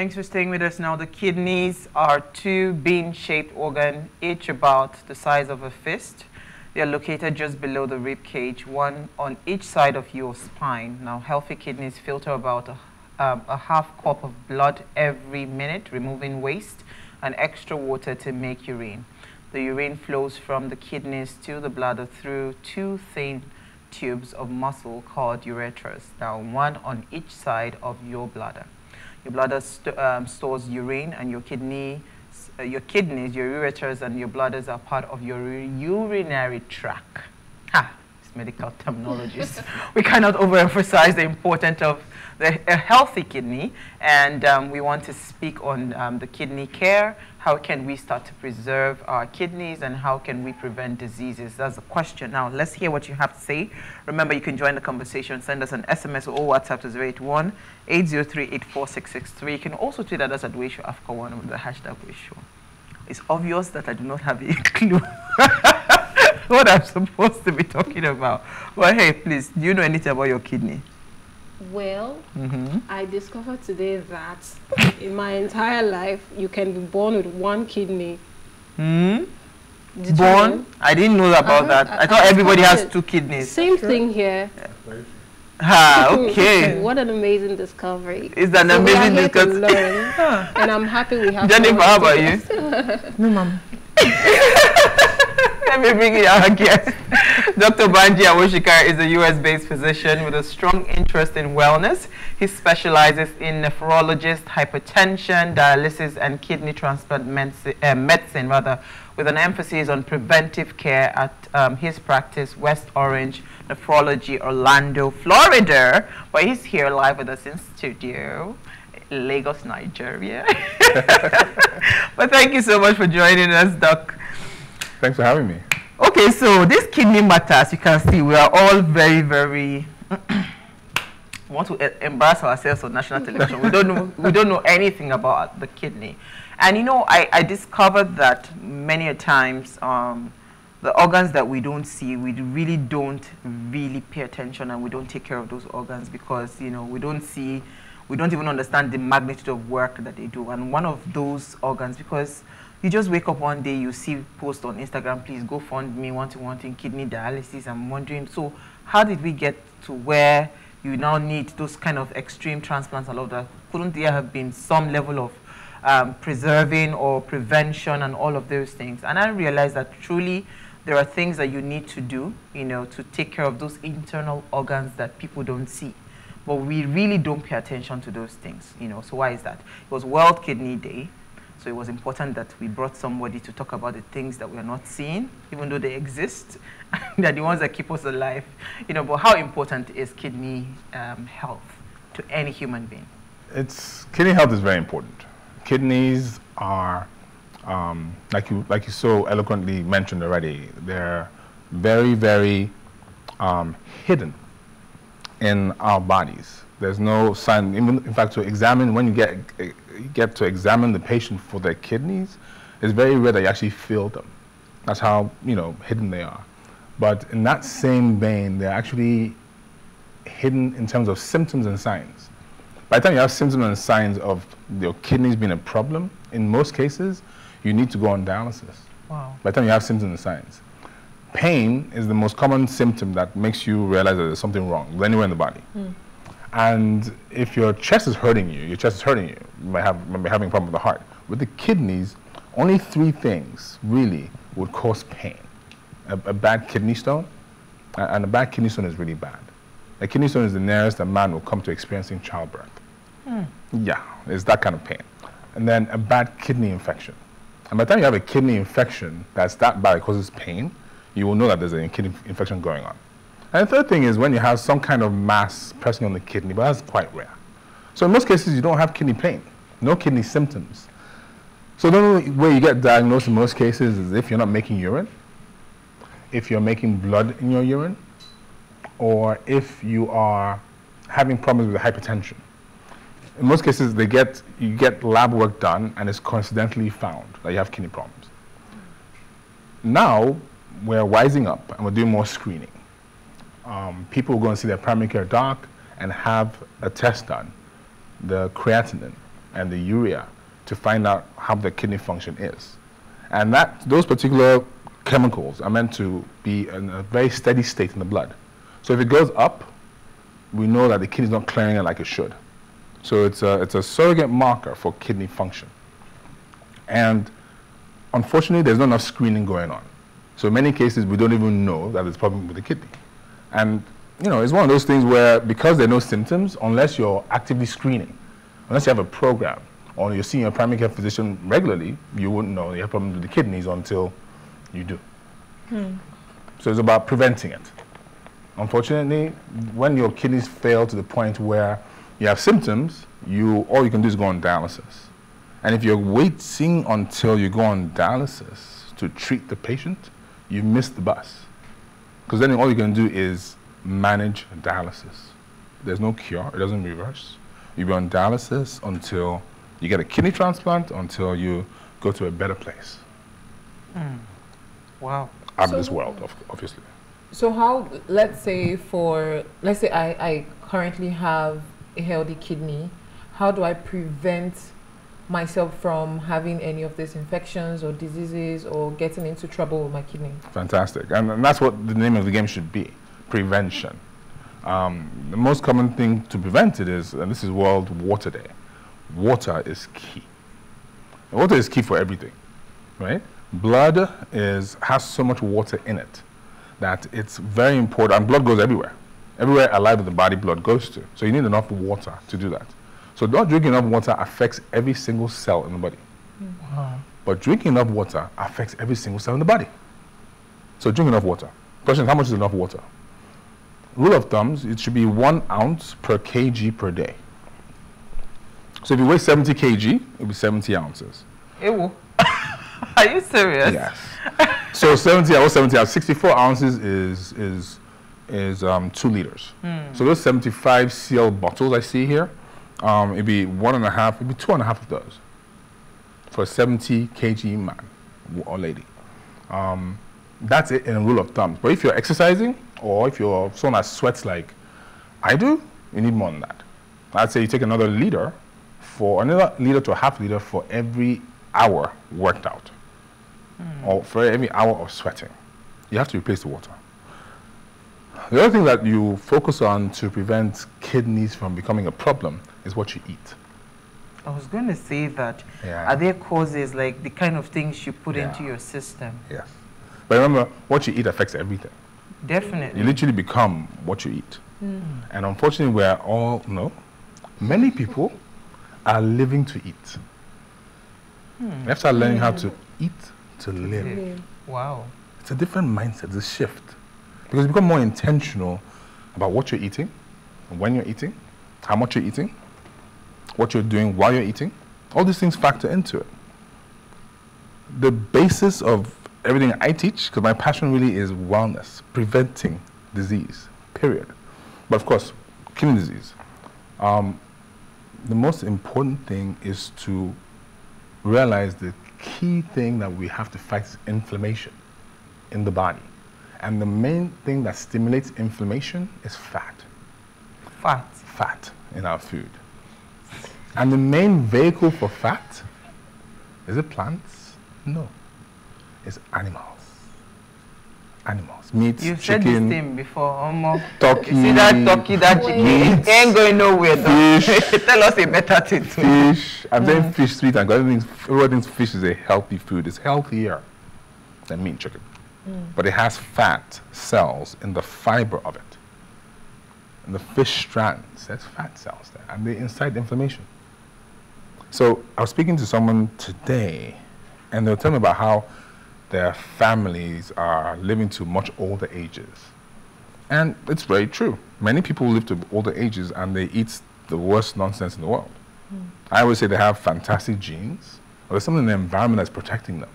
Thanks for staying with us. Now, the kidneys are two bean-shaped organs, each about the size of a fist. They are located just below the rib cage, one on each side of your spine. Now, healthy kidneys filter about a half cup of blood every minute, removing waste and extra water to make urine. The urine flows from the kidneys to the bladder through two thin tubes of muscle called ureters, now one on each side of your bladder. Your bladder stores urine, and your kidneys, your ureters, and your bladders are part of your urinary tract. Ha! It's medical terminologies. We cannot overemphasize the importance of a healthy kidney, and we want to speak on the kidney care. How can we start to preserve our kidneys, and how can we prevent diseases? That's the question. Now, let's hear what you have to say. Remember, you can join the conversation. Send us an SMS or WhatsApp to 081-803-84663. You can also tweet at us at WAYSAfrica1 with the hashtag WAYSAfrica. It's obvious that I do not have a clue what I'm supposed to be talking about. Well, hey, please, do you know anything about your kidney? Well, I discovered today that in my entire life, you can be born with one kidney. Born? I didn't know about that. I thought everybody has two kidneys. Same thing here. Yeah. Ah, okay. What an amazing discovery. It's an amazing discovery. And I'm happy we have Jennifer, how about you? No, ma'am. Let me bring it out again. Dr. Banji Awoshikar is a US-based physician with a strong interest in wellness. He specializes in nephrologist, hypertension, dialysis, and kidney transplant medicine, with an emphasis on preventive care at his practice, West Orange Nephrology, Orlando, Florida. But he's here live with us in studio. Lagos, Nigeria. But thank you so much for joining us, Doc. Thanks for having me. Okay, so this kidney matter, as you can see, we are all very, very want to embarrass ourselves on national television. we don't know anything about the kidney. And you know, I discovered that many a times the organs that we don't see, we really don't pay attention, and we don't take care of those organs because, you know, we don't see, we don't even understand the magnitude of work that they do. And one of those organs, because you just wake up one day, you see post on Instagram, please go fund me, wanting kidney dialysis. I'm wondering, so how did we get to where you now need those kind of extreme transplants and all of that? Couldn't there have been some level of preserving or prevention and all of those things? And I realized that truly there are things that you need to do, you know, to take care of those internal organs that people don't see. But we really don't pay attention to those things, you know, so why is that? It was World Kidney Day. So it was important that we brought somebody to talk about the things that we're not seeing, even though they exist. They're the ones that keep us alive. You know, but how important is kidney health to any human being? Kidney health is very important. Kidneys are, like you so eloquently mentioned already, they're very, very hidden in our bodies. There's no sign, even in fact, to examine, when you get to examine the patient for their kidneys, it's very rare that you actually feel them. That's how, you know, hidden they are. But in that same vein, they're actually hidden in terms of symptoms and signs. By the time you have symptoms and signs of your kidneys being a problem, in most cases, you need to go on dialysis. Wow. By the time you have symptoms and signs. Pain is the most common symptom that makes you realize that there's something wrong anywhere in the body. Mm. And if your chest is hurting you, you might be having a problem with the heart. With the kidneys, only three things really would cause pain. A bad kidney stone, and a bad kidney stone is really bad. A kidney stone is the nearest a man will come to experiencing childbirth. Hmm. Yeah, it's that kind of pain. And then a bad kidney infection. And by the time you have a kidney infection that's that bad, it causes pain, you will know that there's a kidney infection going on. And the third thing is when you have some kind of mass pressing on the kidney, but that's quite rare. So in most cases, you don't have kidney pain, no kidney symptoms. So the only way you get diagnosed in most cases is if you're not making urine, if you're making blood in your urine, or if you are having problems with hypertension. In most cases, you get lab work done, and it's coincidentally found that you have kidney problems. Now, we're wising up, and we're doing more screening. People go and see their primary care doc and have a test done, the creatinine. and the urea to find out how the kidney function is. And that, those particular chemicals are meant to be in a very steady state in the blood. So if it goes up, we know that the kidney's not clearing it like it should. So it's a surrogate marker for kidney function. And unfortunately, there's not enough screening going on. So in many cases, we don't even know that there's a problem with the kidney. And you know, it's one of those things where, because there are no symptoms, unless you're actively screening, unless you have a program, or you're seeing your primary care physician regularly, you wouldn't know you have problems with the kidneys until you do. So it's about preventing it. Unfortunately, when your kidneys fail to the point where you have symptoms, all you can do is go on dialysis. And if you're waiting until you go on dialysis to treat the patient, you miss the bus. Because then all you can do is manage dialysis. There's no cure, it doesn't reverse. You'll be on dialysis until you get a kidney transplant, until you go to a better place. Wow. Out of this world, obviously. So how, let's say I currently have a healthy kidney, how do I prevent myself from having any of these infections or diseases or getting into trouble with my kidney? Fantastic, and that's what the name of the game should be, prevention. The most common thing to prevent it is, and this is World Water Day, water is key. Water is key for everything, right? Blood has so much water in it that it's very important, and blood goes everywhere. Everywhere alive in the body, blood goes to. So you need enough water to do that. So not drinking enough water affects every single cell in the body. Wow. But drinking enough water affects every single cell in the body. So drink enough water. Question is, how much is enough water? Rule of thumbs, it should be 1 ounce per kg per day. So if you weigh 70 kg, it'll be 70 ounces. Ew. Are you serious? Yes. So 64 ounces is 2 liters. So those 75 CL bottles I see here, it'd be 1.5, it'd be 2.5 of those for a 70 kg man or lady. That's it in a rule of thumbs. But if you're exercising, or if you're someone that sweats like I do, you need more than that. I'd say you take another liter to a half liter for every hour worked out, or for every hour of sweating. You have to replace the water. The other thing that you focus on to prevent kidneys from becoming a problem is what you eat. I was going to say that. Yeah. Are there causes, like the kind of things you put into your system? Yes. But remember, what you eat affects everything. Definitely. You literally become what you eat. And unfortunately, many people are living to eat. You have to start learning how to eat to live. Wow. It's a different mindset, it's a shift. Because you become more intentional about what you're eating, when you're eating, how much you're eating, what you're doing while you're eating. All these things factor into it. The basis of everything I teach, because my passion really is wellness, preventing disease, period. But of course, kidney disease. The most important thing is to realize the key thing that we have to fight is inflammation in the body. And the main thing that stimulates inflammation is fat. Fat? Fat in our food. And the main vehicle for fat, is it plants? No. It's animals. Animals. Meat, chicken. You said this thing before, Omo. Turkey. You see that turkey, that chicken? Meat, it ain't going nowhere, though. Fish. Tell us a better thing. Fish. I'm saying fish 3 times, because everyone thinks fish is a healthy food. It's healthier than meat and chicken. But it has fat cells in the fiber of it. And the fish strands, there's fat cells there, and they incite inflammation. So I was speaking to someone today, and they were telling me about how their families are living to much older ages. And it's very true. Many people live to older ages, and they eat the worst nonsense in the world. I always say they have fantastic genes, or there's something in the environment that's protecting them.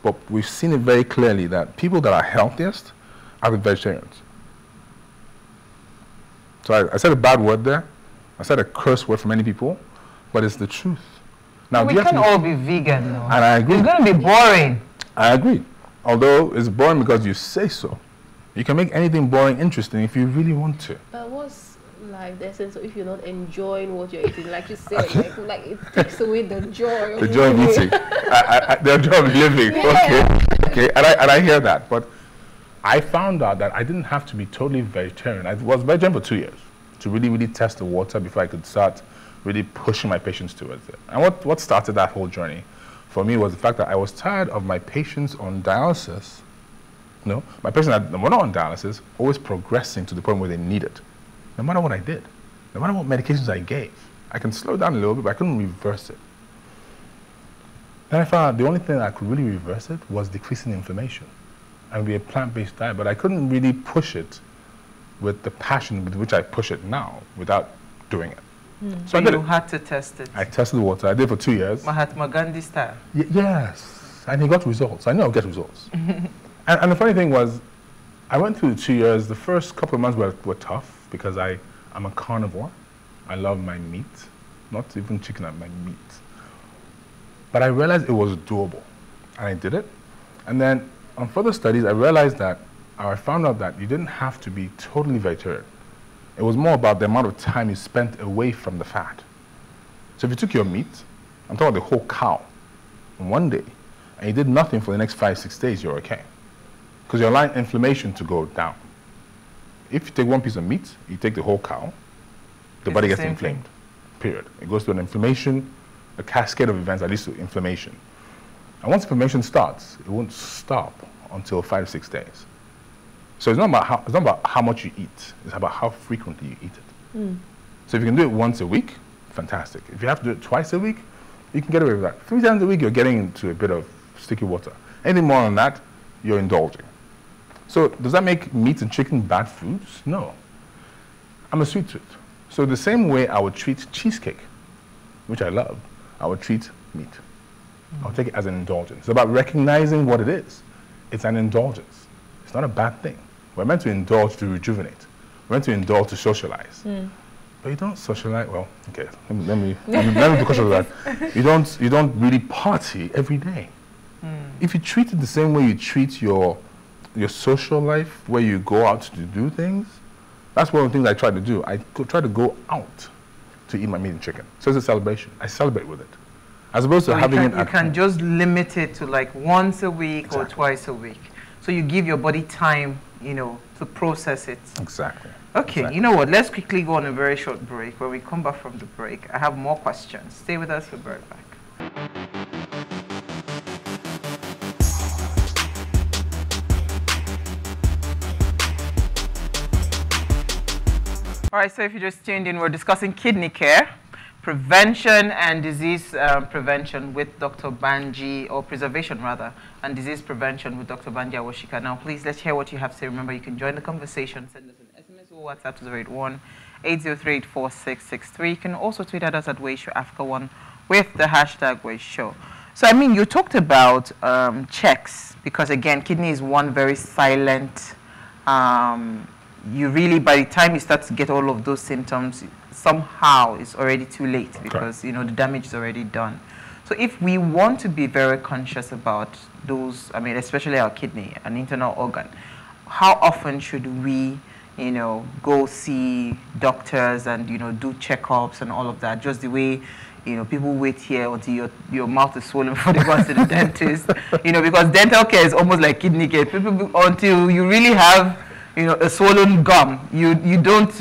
But we've seen it very clearly that people that are healthiest are the vegetarians. So I said a bad word there. I said a curse word for many people, but it's the truth. Now, we can all be vegan, though. And I agree. It's going to be boring. I agree. Although it's boring because you say so. You can make anything boring interesting if you really want to. But what's life the essence. So if you're not enjoying what you're eating, like you said, like it takes away the joy of the joy of eating. The joy of living. Yeah. Okay. And I hear that, but I found out that I didn't have to be totally vegetarian. I was vegetarian for 2 years to really test the water before I could start really pushing my patients towards it. And what started that whole journey for me was the fact that I was tired of my patients on dialysis. No, my patients that were not on dialysis always progressing to the point where they need it. No matter what I did, no matter what medications I gave, I can slow down a little bit, but I couldn't reverse it. Then I found out the only thing that I could really reverse it was decreasing inflammation. And be a plant-based diet, but I couldn't really push it with the passion with which I push it now without doing it. Mm. So you had to test it. I tested the water. I did it for 2 years. Mahatma Gandhi style. Yes, and he got results. I knew I would get results. And the funny thing was, I went through the 2 years. The first couple of months were tough because I'm a carnivore. I love my meat, not even chicken, my meat. But I realized it was doable, and I did it. And then on further studies, I realized that, or I found out that you didn't have to be totally vegetarian. It was more about the amount of time you spent away from the fat. So if you took your meat, I'm talking about the whole cow, in 1 day, and you did nothing for the next 5 or 6 days, you're okay. Because you're allowing inflammation to go down. If you take one piece of meat, you take the whole cow, the body gets inflamed, period. It goes through an inflammation, a cascade of events that leads to inflammation. And once inflammation starts, it won't stop until 5 or 6 days. So it's not about how much you eat, it's about how frequently you eat it. Mm. So if you can do it once a week, fantastic. If you have to do it twice a week, you can get away with that. 3 times a week, you're getting into a bit of sticky water. Anything more than that, you're indulging. So does that make meat and chicken bad foods? No. I'm a sweet tooth. So the same way I would treat cheesecake, which I love, I would treat meat. I'll take it as an indulgence. It's about recognizing what it is. It's an indulgence. It's not a bad thing. We're meant to indulge to rejuvenate. We're meant to indulge to socialize. Mm. But you don't socialize, well, okay, let me be cautious of that. You don't really party every day. Mm. If you treat it the same way you treat your social life, where you go out to do things, that's one of the things I try to do. I try to go out to eat my meat and chicken. So it's a celebration. I celebrate with it. As opposed to having it at home. You can just limit it to like once a week or twice a week. So you give your body time, you know, to process it. Exactly. Okay, you know what? Let's quickly go on a very short break. When we come back from the break, I have more questions. Stay with us. We'll be right back. All right, so if you just tuned in, we're discussing kidney care prevention and disease prevention with Dr. Banji, or preservation rather, and disease prevention with Dr. Banji Awoshikar. Now, please, let's hear what you have to say. Remember, you can join the conversation. Send us an SMS or WhatsApp to 081-803-84663. You can also tweet at us at WAYS Africa1 with the hashtag WAYS Show. So, I mean, you talked about checks because, again, kidney is one very silent. You really, by the time you start to get all of those symptoms, somehow it's already too late because you know the damage is already done. So if we want to be very conscious about those, I mean, especially our kidney, an internal organ, how often should we, you know, go see doctors and you know do checkups and all of that? Just the way, you know, people wait here until your mouth is swollen before they go to the dentist. You know, because dental care is almost like kidney care. People, until you really have, you know, a swollen gum, you don't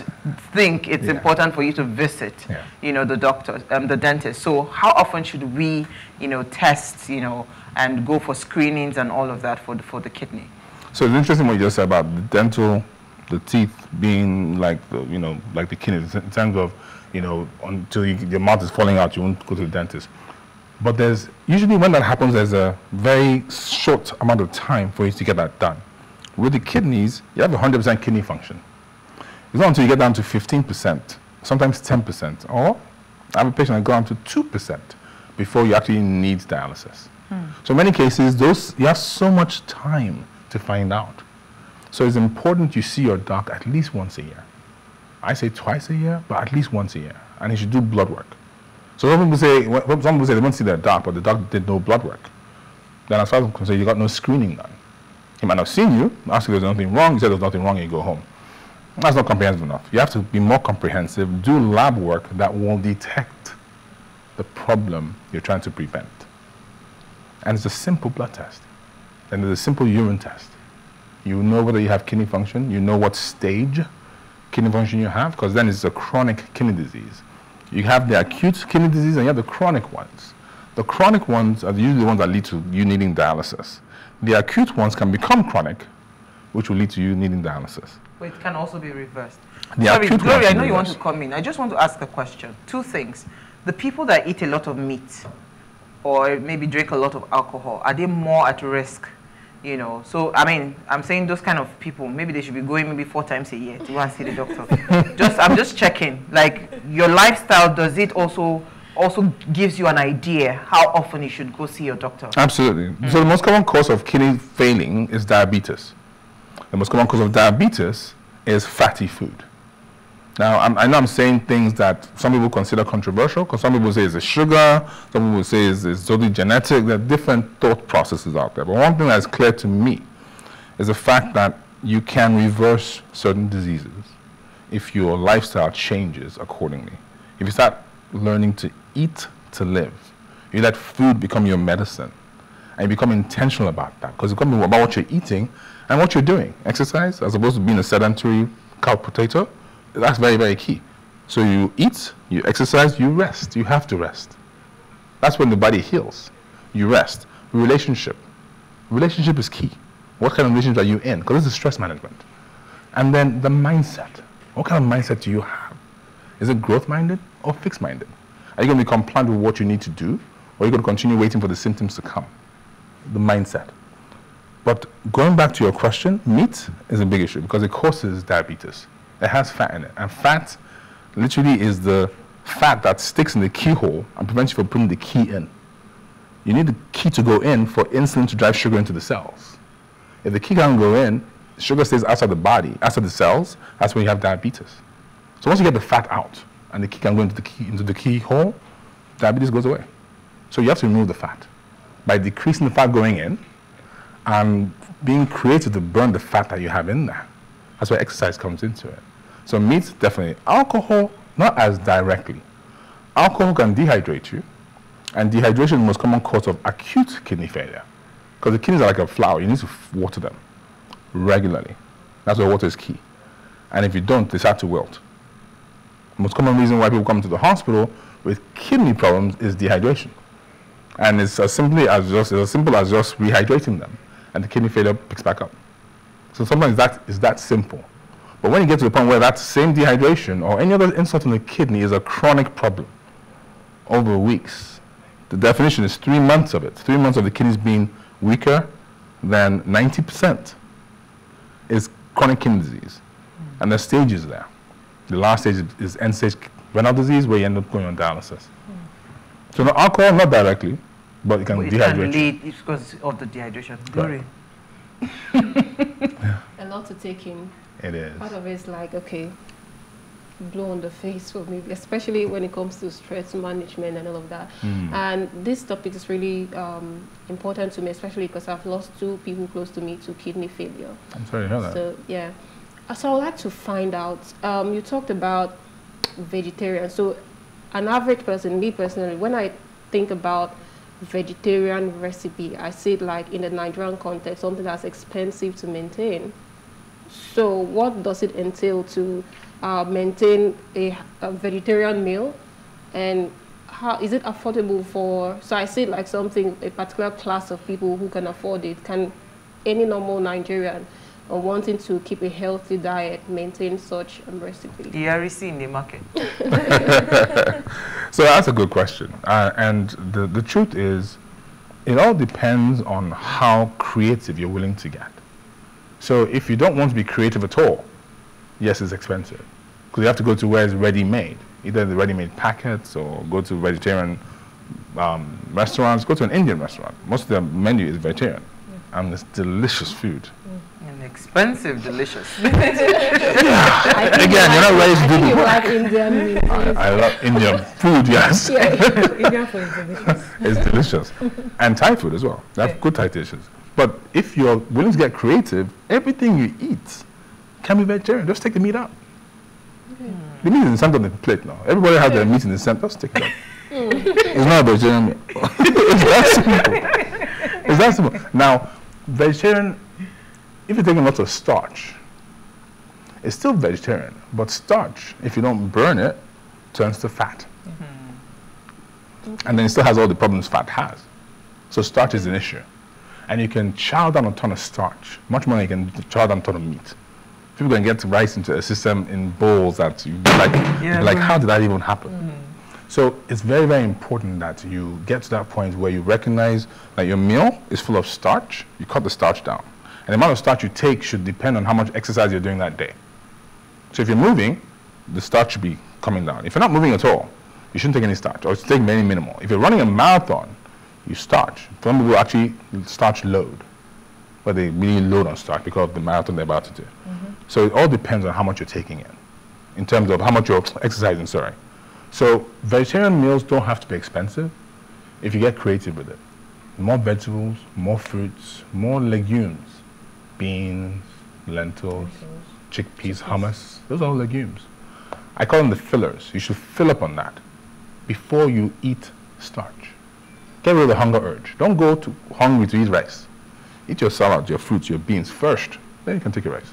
think it's important for you to visit, you know, the dentist. So how often should we, you know, test, you know, and go for screenings and all of that for the kidney? So it's interesting what you just said about the dental, the teeth being like the, you know, like the kidneys in terms of, you know, until your mouth is falling out, you won't go to the dentist. But there's usually when that happens, there's a very short amount of time for you to get that done. With the kidneys, you have 100% kidney function. It's not until you get down to 15%, sometimes 10%, or I have a patient that got down to 2% before you actually need dialysis. So in many cases, you have so much time to find out. So it's important you see your doc at least once a year. I say twice a year, but at least once a year. And you should do blood work. So some people say they won't see their doc, but the doc did no blood work. Then as far as I'm concerned, you got no screening done. He might not have seen you, ask if there's nothing wrong, he said there's nothing wrong, and you go home. That's not comprehensive enough. You have to be more comprehensive. Do lab work that will detect the problem you're trying to prevent. And it's a simple blood test. And there's a simple urine test. You know whether you have kidney function. You know what stage kidney function you have, because then it's a chronic kidney disease. You have the acute kidney disease and you have the chronic ones. The chronic ones are usually the ones that lead to you needing dialysis. The acute ones can become chronic, which will lead to you needing dialysis. But it can also be reversed. Sorry, Gloria, I know you want to come in. I just want to ask the question. Two things. The people that eat a lot of meat or maybe drink a lot of alcohol, are they more at risk? You know, so I mean, I'm saying those kind of people, maybe they should be going maybe 4 times a year to go and see the doctor. I'm just checking. Like, your lifestyle, does it also gives you an idea how often you should go see your doctor? Absolutely. Mm. So the most common cause of kidney failing is diabetes. The most common cause of diabetes is fatty food. Now, I know I'm saying things that some people consider controversial, because some people say it's a sugar, some people say it's totally genetic. There are different thought processes out there. But one thing that's clear to me is the fact that you can reverse certain diseases if your lifestyle changes accordingly. If you start learning to eat to live, you let food become your medicine, and you become intentional about that, because it's becoming about what you're eating and what you're doing. Exercise, as opposed to being a sedentary cow potato, that's very, very key. So you eat, you exercise, you rest. You have to rest. That's when the body heals. You rest. Relationship. Relationship is key. What kind of relationship are you in? Because this is stress management. And then the mindset. What kind of mindset do you have? Is it growth-minded or fixed-minded? Are you going to be compliant with what you need to do, or are you going to continue waiting for the symptoms to come? The mindset. But going back to your question, meat is a big issue because it causes diabetes. It has fat in it, and fat literally is the fat that sticks in the keyhole and prevents you from putting the key in. You need the key to go in for insulin to drive sugar into the cells. If the key can't go in, sugar stays outside the body, outside the cells. That's when you have diabetes. So once you get the fat out and the key can go into the keyhole, diabetes goes away. So you have to remove the fat by decreasing the fat going in and being creative to burn the fat that you have in there. That's where exercise comes into it. So meat, definitely. Alcohol, not as directly. Alcohol can dehydrate you, and dehydration is the most common cause of acute kidney failure, because the kidneys are like a flower. You need to water them regularly. That's where water is key. And if you don't, they start to wilt. The most common reason why people come to the hospital with kidney problems is dehydration. And it's as simple as just rehydrating them, and the kidney failure picks back up. So sometimes that is that simple. But when you get to the point where that same dehydration or any other insult on the kidney is a chronic problem over weeks, the definition is 3 months of it. 3 months of the kidneys being weaker than 90% is chronic kidney disease. And the stage is there. The last stage is end-stage renal disease, where you end up going on dialysis. So the alcohol, not directly, but it can dehydrate. It can lead, it's because of the dehydration. Right. A lot to take in. It is. Part of it is like, okay, blow on the face for me, especially when it comes to stress management and all of that. Mm. And this topic is really important to me, especially because I've lost 2 people close to me to kidney failure. I'm sorry to hear that. So, yeah. So I'd like to find out, you talked about vegetarian. So an average person, me personally, when I think about vegetarian recipe, I see it like in the Nigerian context, something that's expensive to maintain. So what does it entail to maintain a vegetarian meal, and how is it affordable for, so I see it like something, a particular class of people who can afford it. Can any normal Nigerian or wanting to keep a healthy diet maintain such a recipe? The REC in the market. So that's a good question. And the truth is, it all depends on how creative you're willing to get. So if you don't want to be creative at all, yes, it's expensive. Because you have to go to where it's ready-made, either the ready-made packets or go to vegetarian restaurants. Go to an Indian restaurant. Most of their menu is vegetarian. Yeah. And it's delicious food. Expensive, delicious. Again, you're not ready to do it. I love Indian food, yes. Indian food is delicious. It's delicious. And Thai food as well. They have good Thai dishes. But if you're willing to get creative, everything you eat can be vegetarian. Just take the meat out. Okay. The meat is in the center of the plate now. Everybody has their meat in the center. Just take it out. It's not a vegetarian meal. It's that simple. It's that simple. Now, vegetarian, if you're taking lots of starch, it's still vegetarian. But starch, if you don't burn it, turns to fat. Mm-hmm. Okay. And then it still has all the problems fat has. So starch is an issue. And you can chow down a ton of starch. Much more than you can chow down a ton of meat. People can get rice into a system in bowls that you like, yeah, like, how did that even happen? Mm-hmm. So it's very, very important that you get to that point where you recognize that your meal is full of starch. You cut the starch down. And the amount of starch you take should depend on how much exercise you're doing that day. So if you're moving, the starch should be coming down. If you're not moving at all, you shouldn't take any starch, or take very minimal. If you're running a marathon, you starch. Some people actually starch load, but they really load on starch because of the marathon they're about to do. Mm-hmm. So it all depends on how much you're taking in terms of how much you're exercising, sorry. So vegetarian meals don't have to be expensive if you get creative with it. More vegetables, more fruits, more legumes. Beans, lentils, chickpeas, hummus. Those are all legumes. I call them the fillers. You should fill up on that before you eat starch. Get rid of the hunger urge. Don't go too hungry to eat rice. Eat your salad, your fruits, your beans first. Then you can take your rice.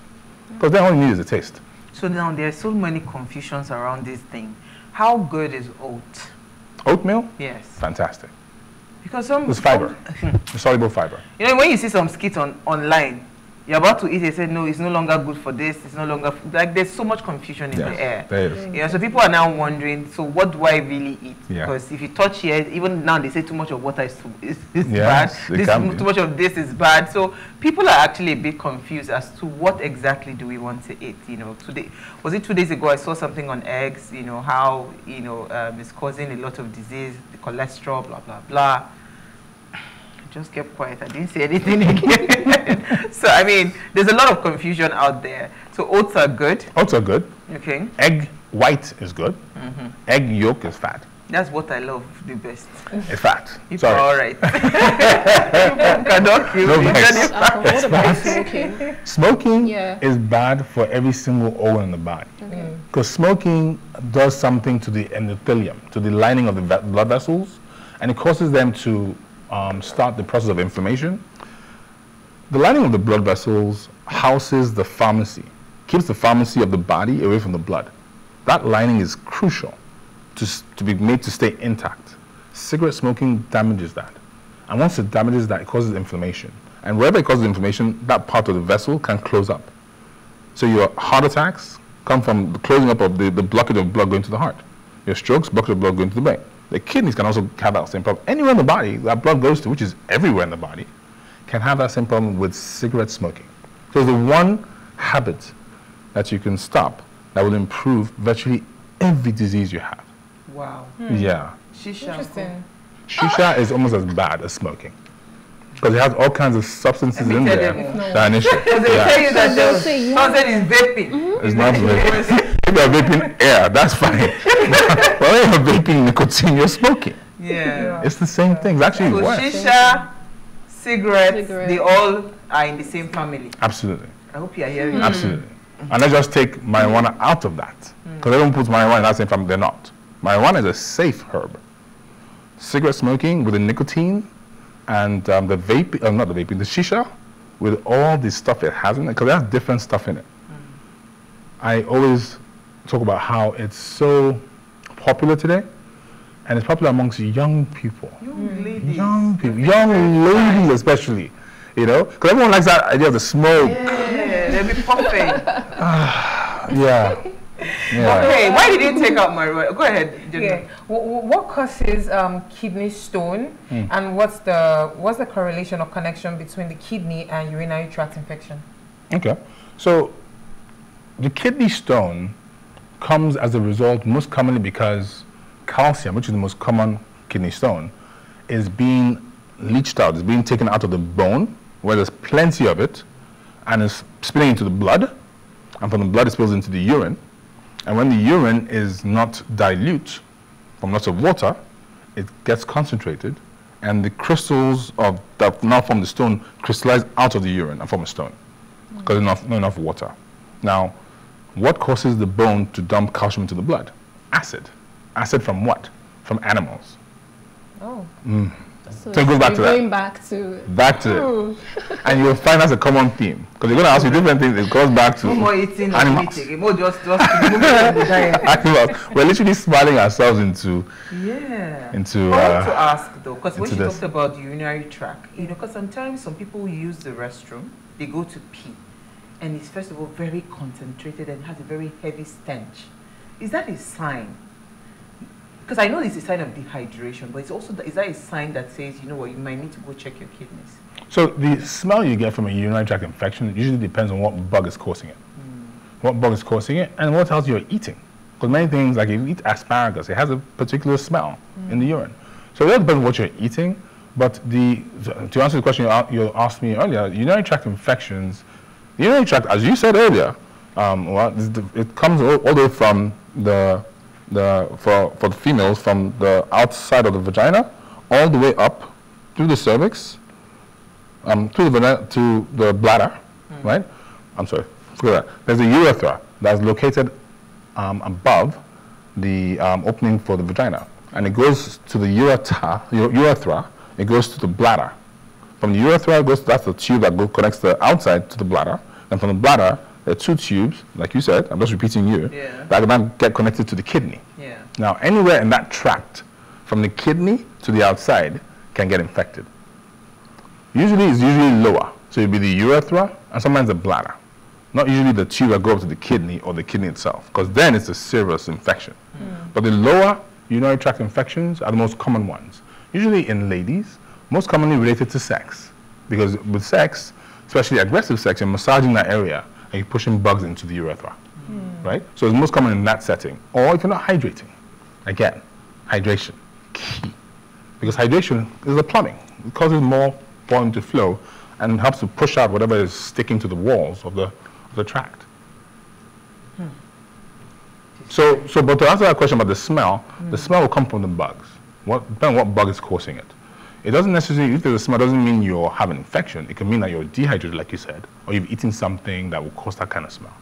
Because then all you need is a taste. So now there are so many confusions around this thing. How good is oat? Oatmeal? Yes. Fantastic. Because some... It's fiber. It's soluble fiber. You know, when you see some skits online, you're about to eat, they said, no, it's no longer good for this, it's no longer, like, there's so much confusion in the air. There is. Yeah, so people are now wondering, so what do I really eat? Yeah. Because if you touch here, even now they say too much of water is bad, too much of this is bad. So people are actually a bit confused as to what exactly do we want to eat, you know. Today, was it 2 days ago I saw something on eggs, you know, how, you know, it's causing a lot of disease, the cholesterol, blah, blah, blah. Just kept quiet. I didn't say anything again. So, I mean, there's a lot of confusion out there. So, oats are good. Oats are good. Okay. Egg white is good. Mm-hmm. Egg yolk is fat. That's what I love the best. It's fat. It's sorry. All right. Cannot kill me. What about smoking? Smoking is bad for every single organ in the body. Because smoking does something to the endothelium, to the lining of the blood vessels, and it causes them to start the process of inflammation. The lining of the blood vessels houses the pharmacy, keeps the pharmacy of the body away from the blood. That lining is crucial to be made to stay intact. Cigarette smoking damages that. And once it damages that, it causes inflammation. And wherever it causes inflammation, that part of the vessel can close up. So your heart attacks come from the closing up of the blockage of blood going to the heart. Your strokes, blockage of blood going to the brain. The kidneys can also have that same problem. Anywhere in the body that blood goes to, which is everywhere in the body, can have that same problem with cigarette smoking. So the one habit that you can stop that will improve virtually every disease you have. Wow. Hmm. Yeah. Shisha. Interesting. Shisha is almost as bad as smoking. Because it has all kinds of substances in there that are an issue. Because they tell you that they'll say, it's vaping. Mm-hmm. It's not vaping. If you're vaping air, that's fine. But when you're vaping nicotine, you're smoking. Yeah. It's the same thing. It's actually worse. Shisha, cigarettes, they all are in the same family. Absolutely. I hope you're hearing me. Absolutely. Mm-hmm. And I just take marijuana out of that. Because they don't put marijuana in that same family. They're not. Marijuana is a safe herb. Cigarette smoking with the nicotine, and the shisha, with all the stuff it has in it, because it has different stuff in it. I always talk about how it's so popular today, and it's popular amongst young people. Young ladies especially, you know, because everyone likes that idea of the smoke. Yeah, they'll be puffing. Yeah. Okay, why did you take out marijuana? Go ahead. Yeah. What causes kidney stone, and what's the correlation or connection between the kidney and urinary tract infection? Okay, so the kidney stone comes as a result most commonly because calcium, which is the most common kidney stone, is being leached out. It's being taken out of the bone where there's plenty of it, and it's spilling into the blood, and from the blood it spills into the urine. And when the urine is not dilute from lots of water, it gets concentrated, and the crystals that now form the stone crystallize out of the urine and form a stone because there's not enough water. Now, what causes the bone to dump calcium into the blood? Acid. Acid from what? From animals. Oh. Mm. So it goes back to that. Going back to... Back to it. And you'll find that's a common theme. Because you're going to ask you different things. It goes back to animals. We're literally smiling ourselves into... Yeah. Into, I want to ask, though, because when you talked about the urinary tract, you know, because sometimes some people use the restroom, they go to pee, and it's, first of all, very concentrated and has a very heavy stench. Is that a sign? Because I know it's a sign of dehydration, but it's also, is that a sign that says, you know what, you might need to go check your kidneys? So the smell you get from a urinary tract infection usually depends on what bug is causing it. Mm. What bug is causing it and what else you're eating. Because many things, like if you eat asparagus, it has a particular smell in the urine. So it all depends on what you're eating. But to answer the question you asked me earlier, urinary tract infections, the urinary tract, as you said earlier, it comes all the way from for the females, from the outside of the vagina all the way up through the cervix, to the bladder, right? I'm sorry, forget that. There's a urethra that's located above the opening for the vagina, and it goes to the urethra, it goes to the bladder. From the urethra, it goes to, that's the tube that connects the outside to the bladder, and from the bladder, there are two tubes, like you said, I'm just repeating you, that can then get connected to the kidney. Yeah. Now, anywhere in that tract, from the kidney to the outside, can get infected. Usually, it's usually lower. So it'll be the urethra and sometimes the bladder. Not usually the tube that goes up to the kidney or the kidney itself, because then it's a serious infection. Mm. But the lower urinary tract infections are the most common ones. Usually in ladies, most commonly related to sex. Because with sex, especially aggressive sex, you're massaging that area, and you're pushing bugs into the urethra, right? So it's most common in that setting. Or if you're not hydrating. Again, hydration, key. Because hydration is the plumbing. It causes more volume to flow and helps to push out whatever is sticking to the walls of the tract. So, but to answer that question about the smell will come from the bugs. Depending on what bug is causing it. It doesn't necessarily, if there's a smell, doesn't mean you have an infection. It can mean that you're dehydrated, like you said, or you've eaten something that will cause that kind of smell.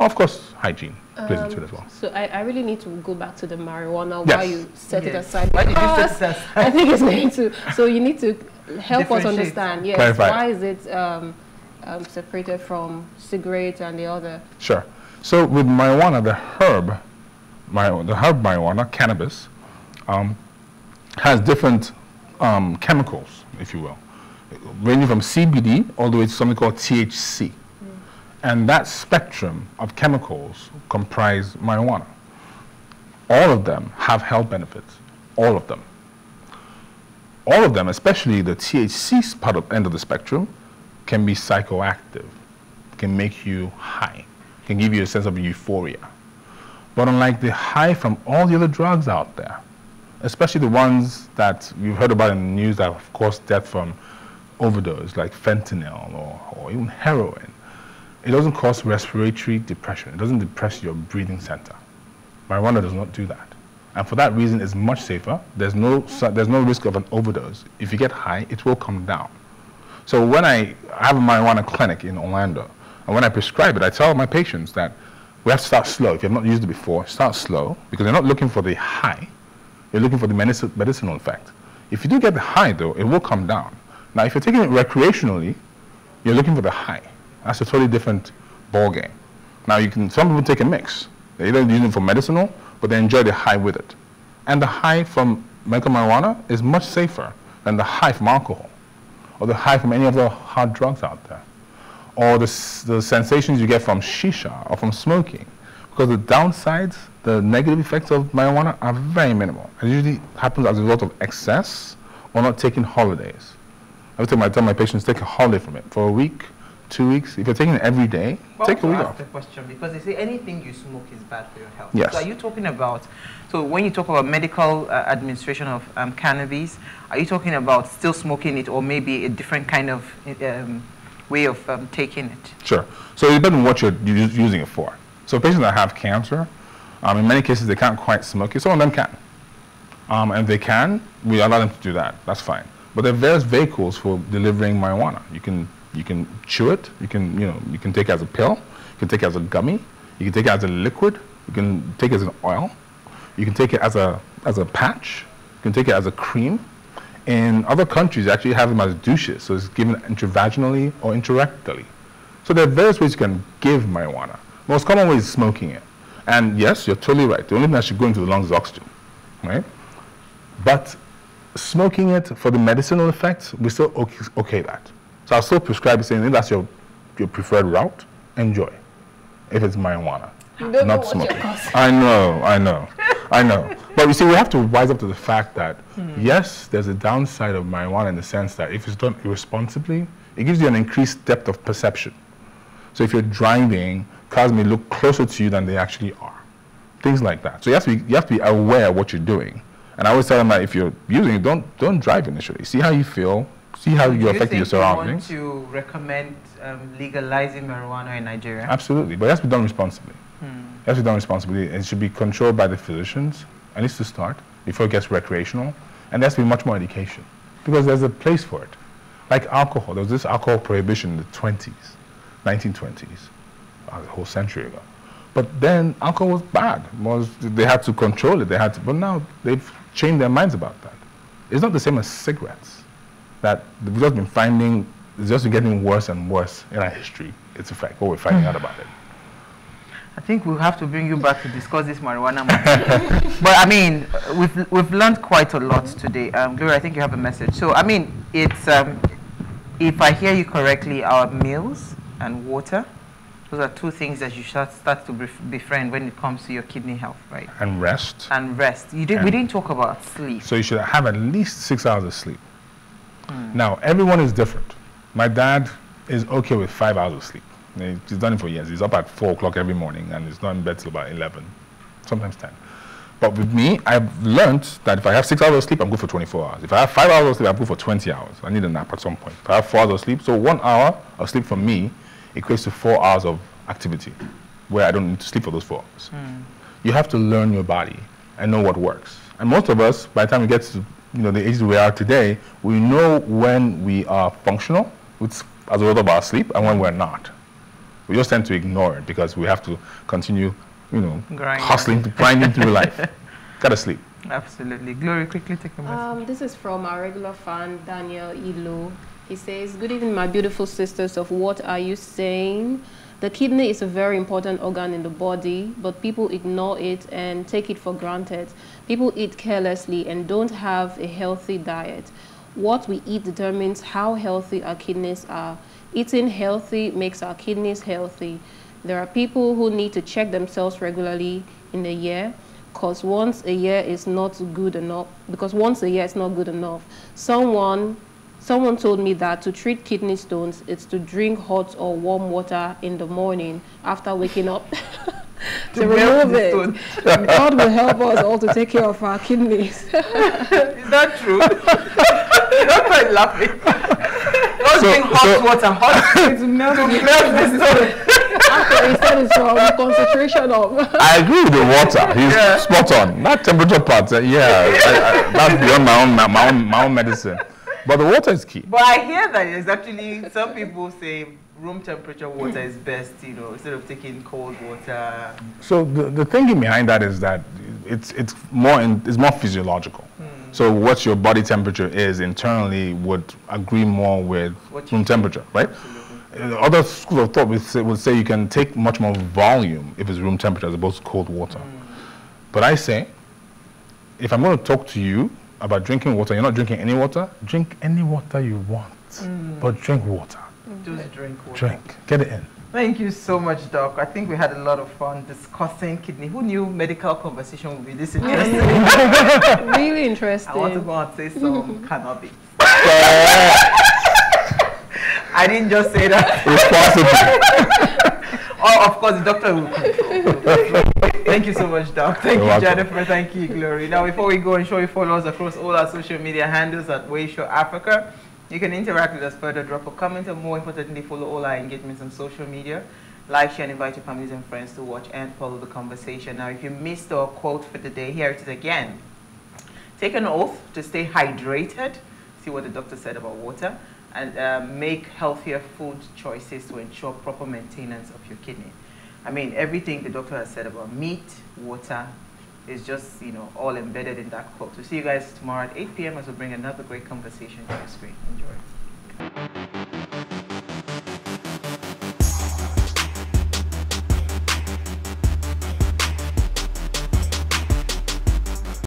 Mm. Of course, hygiene plays into it as well. So I really need to go back to the marijuana while you set it aside. Why did you set it aside? I think it's going to, so you need to help us understand, why is it separated from cigarette and the other? Sure. So with marijuana, the herb marijuana, cannabis, has different chemicals, if you will, ranging from CBD all the way to something called THC. Mm. And that spectrum of chemicals comprise marijuana. All of them have health benefits. All of them. All of them, especially the THC part of end of the spectrum, can be psychoactive, can make you high, can give you a sense of euphoria. But unlike the high from all the other drugs out there, especially the ones that you've heard about in the news that have caused death from overdose, like fentanyl or even heroin. It doesn't cause respiratory depression. It doesn't depress your breathing center. Marijuana does not do that. And for that reason, it's much safer. There's no risk of an overdose. If you get high, it will come down. So when I have a marijuana clinic in Orlando, and when I prescribe it, I tell my patients that we have to start slow. If you have not used it before, start slow, because they're not looking for the high. You're looking for the medicinal effect. If you do get the high, though, it will come down. Now, if you're taking it recreationally, you're looking for the high. That's a totally different ball game. Now, some people take a mix. They either use it for medicinal, but they enjoy the high with it. And the high from medical marijuana is much safer than the high from alcohol, or the high from any of the hard drugs out there, or the sensations you get from shisha or from smoking. Because the downsides, the negative effects of marijuana are very minimal. It usually happens as a result of excess or not taking holidays. I tell my patients take a holiday from it for a week, 2 weeks. If you're taking it every day, take a week off. The question, because they say anything you smoke is bad for your health. Yes. So are you talking about, so when you talk about medical administration of cannabis, are you talking about still smoking it or maybe a different kind of way of taking it? Sure. So it depends on what you're using it for. So patients that have cancer, in many cases they can't quite smoke it. Some of them can. And if they can, we allow them to do that. That's fine. But there are various vehicles for delivering marijuana. You can You can chew it. You can, you can take it as a pill. You can take it as a gummy. You can take it as a liquid. You can take it as an oil. You can take it as a patch. You can take it as a cream. And other countries actually have them as douches, so it's given intravaginally or indirectly. So there are various ways you can give marijuana. Most common way is smoking it. And yes, you're totally right. The only thing that should go into the lungs is oxygen, right? But smoking it for the medicinal effects, we still okay that. So I'll still prescribe it, saying if that's your preferred route, enjoy. If it's marijuana, you don't not smoking. I know. But you see, we have to wise up to the fact that, yes, there's a downside of marijuana in the sense that if it's done irresponsibly, it gives you an increased depth of perception. So if you're driving, cars may look closer to you than they actually are. Things like that. So you have to be aware of what you're doing. And I always tell them that if you're using it, don't drive initially. See how you feel. See how you're affecting your surroundings. Do you want to recommend legalizing marijuana in Nigeria? Absolutely, but it has to be done responsibly. It has to be done responsibly, and it should be controlled by the physicians, at least to start, before it gets recreational. And there has to be much more education, because there's a place for it. Like alcohol, there was this alcohol prohibition in the 20s, 1920s, a whole century ago. But then alcohol was bad. They had to control it. They had to, but now they've changed their minds about that. It's not the same as cigarettes. That we've just been finding, it's just getting worse and worse in our history. It's a fact, what we're finding out about it. I think we'll have to bring you back to discuss this marijuana matter. But I mean, we've learned quite a lot today. Gloria, I think you have a message. So I mean, it's, if I hear you correctly, our meals and water, those are two things that you should start to befriend when it comes to your kidney health, right? And rest. And rest. We didn't talk about sleep. So you should have at least 6 hours of sleep. Now, everyone is different. My dad is okay with 5 hours of sleep. He's done it for years. He's up at 4 o'clock every morning, and he's not in bed till about 11, sometimes 10. But with me, I've learned that if I have 6 hours of sleep, I'm good for 24 hours. If I have 5 hours of sleep, I'm good for 20 hours. I need a nap at some point. If I have 4 hours of sleep, so 1 hour of sleep for me equates to 4 hours of activity, where I don't need to sleep for those 4 hours. You have to learn your body and know what works. And most of us, by the time we get to the age we are today, we know when we are functional as a result of our sleep and when we're not. We just tend to ignore it because we have to continue, grinding through life. Gotta sleep. Absolutely. Glory, quickly take a message. This is from our regular fan, Daniel Ilo. He says, good evening, my beautiful sisters of What Are You Saying? The kidney is a very important organ in the body, but people ignore it and take it for granted. People eat carelessly and don't have a healthy diet. What we eat determines how healthy our kidneys are. Eating healthy makes our kidneys healthy. There are people who need to check themselves regularly in a year, because once a year is not good enough. Someone told me that to treat kidney stones, it's to drink hot or warm water in the morning after waking up to remove it. God will help us all to take care of our kidneys. Is that true? Don't quite laughing. Don't drink hot water, hot to melt the stone. After he said it's from concentration of. I agree with the water. He's spot on. That temperature part, that's beyond my own medicine. But the water is key. But I hear that it's actually, some people say room temperature water is best, instead of taking cold water. So the thinking behind that is that it's more physiological. So what your body temperature is internally would agree more with room temperature, right? Other schools of thought would say you can take much more volume if it's room temperature as opposed to cold water. But I say, if I'm going to talk to you about drinking water, you're not drinking any water. Drink any water you want, but drink water. Just drink water. Drink. Get it in. Thank you so much, Doc. I think we had a lot of fun discussing kidney. Who knew medical conversation would be this interesting? Really interesting. I want to go and say some cannabis. I didn't just say that. Responsibly. Oh, of course, the doctor will control. Thank you so much, Doc. Thank you, Jennifer. Thank you, Glory. Now, before we go, ensure you follow us across all our social media handles at WAYS Africa. You can interact with us further, drop a comment, and more importantly, follow all our engagements on social media. Like, share, and invite your families and friends to watch and follow the conversation. Now, if you missed our quote for the day, here it is again. Take an oath to stay hydrated. See what the doctor said about water. and make healthier food choices to ensure proper maintenance of your kidney. I mean, everything the doctor has said about meat, water, is just, you know, all embedded in that quote. We'll see you guys tomorrow at 8 p.m. as we'll bring another great conversation to your screen. Enjoy.